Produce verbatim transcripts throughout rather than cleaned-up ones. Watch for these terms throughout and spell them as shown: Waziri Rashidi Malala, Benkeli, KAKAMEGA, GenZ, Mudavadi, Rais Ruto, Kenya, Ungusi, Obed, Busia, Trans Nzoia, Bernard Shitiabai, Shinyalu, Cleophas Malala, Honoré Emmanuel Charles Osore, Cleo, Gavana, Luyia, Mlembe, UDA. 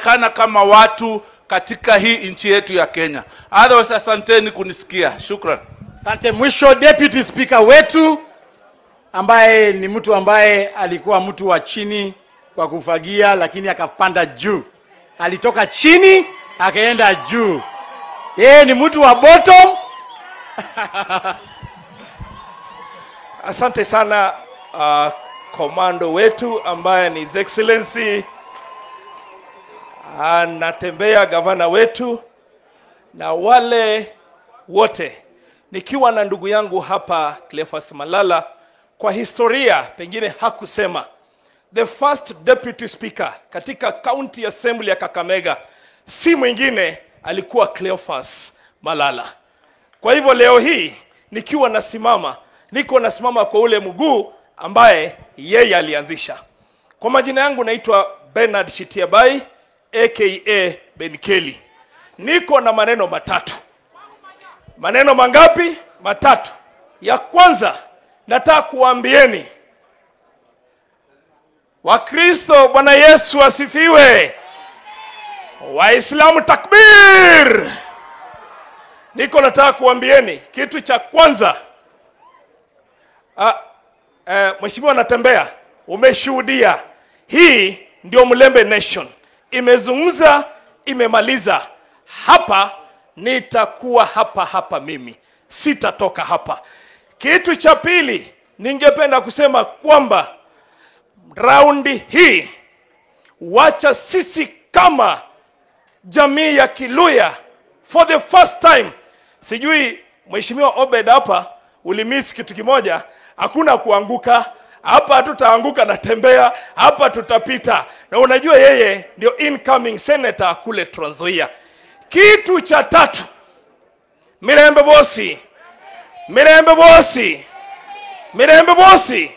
kana kama watu katika hii nchi yetu ya Kenya. Otherwise, asanteni kunisikia. Shukran. Asante. Mwisho, Deputy Speaker wetu ambaye ni mtu ambaye alikuwa mtu wa chini kwa kufagia, lakini akapanda juu. Alitoka chini akaenda juu. Yeye ni mtu wa bottom. Asante sana uh, komando wetu ambaye ni His Excellency. Anatembea gavana wetu na wale wote. Nikiwa na ndugu yangu hapa Cleophas Malala, kwa historia pengine hakusema, the first deputy speaker katika county assembly ya Kakamega si mwingine alikuwa Cleophas Malala. Kwa hivyo leo hii nikiwa nasimama, niko nasimama kwa ule mguu ambaye yeye alianzisha. Kwa majina yangu naitwa Bernard Shitiabai aka Benkeli. Niko na maneno matatu. Maneno mangapi? Matatu. Ya kwanza, nataka kuambieni Wakristo, Bwana Yesu asifiwe. Waislamu takbir. Niko nataka kuambieni kitu cha kwanza. Ah, eh, Mheshimiwa anatembea, umeshuhudia. Hii ndio Mlembe Nation. Imezungumza, imemaliza. Hapa nitakuwa hapa hapa mimi. Sitatoka hapa. Kitu cha pili, ningependa kusema kwamba raundi hii wacha sisi kama jamii ya Kiluya for the first time. Sijui Mheshimiwa Obed hapa ulimiss kitu kimoja, hakuna kuanguka. Hapa tutaanguka na tembea, hapa tutapita. Na unajua yeye ndio incoming senator kule Trans Nzoia. Kitu cha tatu, Mirembe bosi, Mirembe bosi, Mirembe bosi.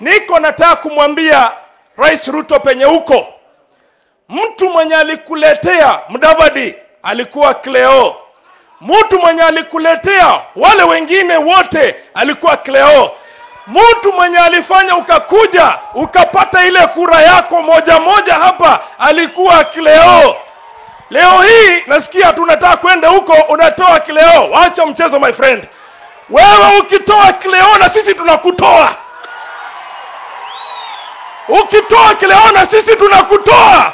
Niko nataka kumwambia Rais Ruto penye huko, mtu mwenye alikuletea Mudavadi alikuwa Cleo. Mtu mwenye alikuletea wale wengine wote alikuwa Cleo. Mtu mwenye alifanya ukakuja ukapata ile kura yako moja moja hapa alikuwa Cleo. Leo hii nasikia tunataka kwenda huko, unatoa Cleo. Wacha mchezo, my friend. Wewe ukitoa Cleo na sisi tunakutoa. Ukitoa Cleo na sisi tunakutoa.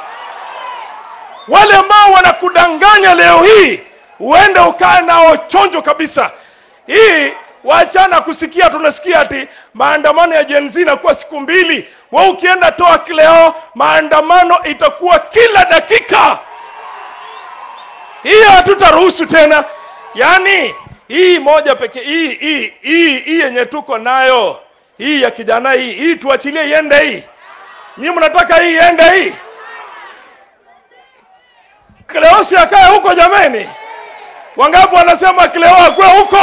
Wale ambao wanakudanganya leo hii uende ukae nao chonjo kabisa. Hii wachana kusikia, tunasikia ati maandamano ya GenZ inakuwa siku mbili. Wewe ukienda toa Cleo, maandamano itakuwa kila dakika. Hii hatutaruhusu tena. Yaani hii moja pekee, hii hii hii hii yenye tuko nayo, hii ya kijana hii, hii tuachilie iende hii. Nyinyi mnataka hii iende hii? Cleo si akae huko jamani. Wangapi wanasema Cleo akwe huko?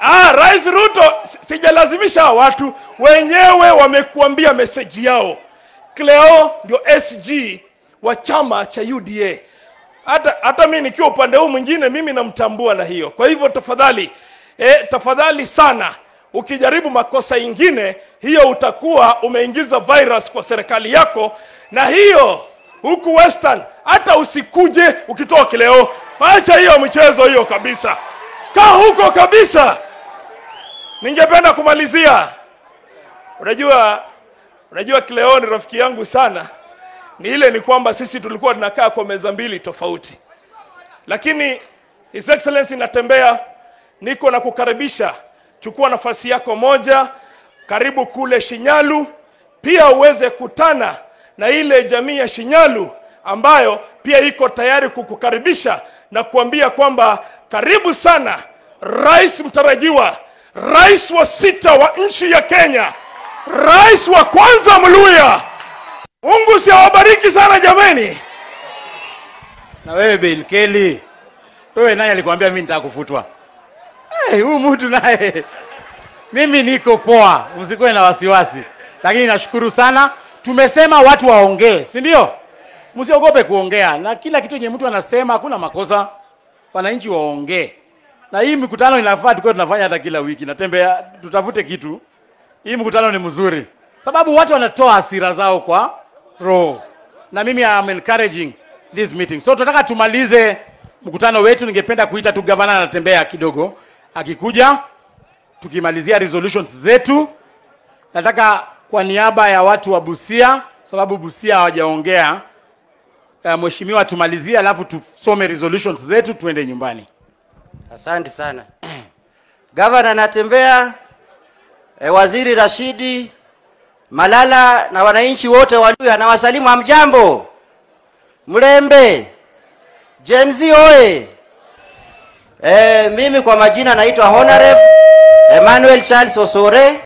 Ah, Rais Ruto sijalazimisha watu, wenyewe wamekuambia message yao. Cleo ndio S G wa chama cha U D A. Hata hata mimi nikiwa upande huu mwingine mimi namtambua na hiyo. Kwa hivyo tafadhali, eh, tafadhali sana, ukijaribu makosa ingine, hiyo utakuwa umeingiza virus kwa serikali yako. Na hiyo huku Western hata usikuje ukitoa Cleo. Acha hiyo mchezo hiyo kabisa. Kaa huko kabisa. Ningependa kumalizia. Unajua, unajua Cleo ni rafiki yangu sana. Ni ile ni kwamba sisi tulikuwa tunakaa kwa meza mbili tofauti. Lakini His Excellency natembea, niko na kukaribisha, chukua nafasi yako moja, karibu kule Shinyalu, pia uweze kutana na ile jamii ya Shinyalu ambayo pia iko tayari kukukaribisha na kuambia kwamba karibu sana rais mtarajiwa, rais wa sita wa nchi ya Kenya, rais wa kwanza Mluya. Ungusi awabariki sana jamani. Na wewe Benkeli, wewe nani alikwambia mimi nitakufutwa? Eh, hey, huyu mtu naye. Mimi niko poa, msikoe na wasiwasi. Lakini nashukuru sana. Tumesema watu waongee, si ndio? Msiogope kuongea. Na kila kitu yenye mtu anasema hakuna makosa. Wananchi waongee. Na hii mikutano inafaa tukao tunafanya hata kila wiki. Natembea tutafute kitu. Hii mikutano ni mzuri. Sababu watu wanatoa hasira zao kwa roho. na mimi I'm encouraging this meeting. So tunataka tumalize mkutano wetu, ningependa kuita tu gavana anatembea kidogo, akikuja tukimalizia resolutions zetu. Nataka kwa niaba ya watu wa Busia, sababu Busia hawajaongea, uh, mheshimiwa tumalizia alafu tusome resolutions zetu tuende nyumbani. Asante sana. Gavana anatembea, eh, Waziri Rashidi Malala na wananchi wote wa Luyia na wasalimu, amjambo. Mlembe. GenZ oye. Eh, mimi kwa majina naitwa Honoré Emmanuel Charles Osore.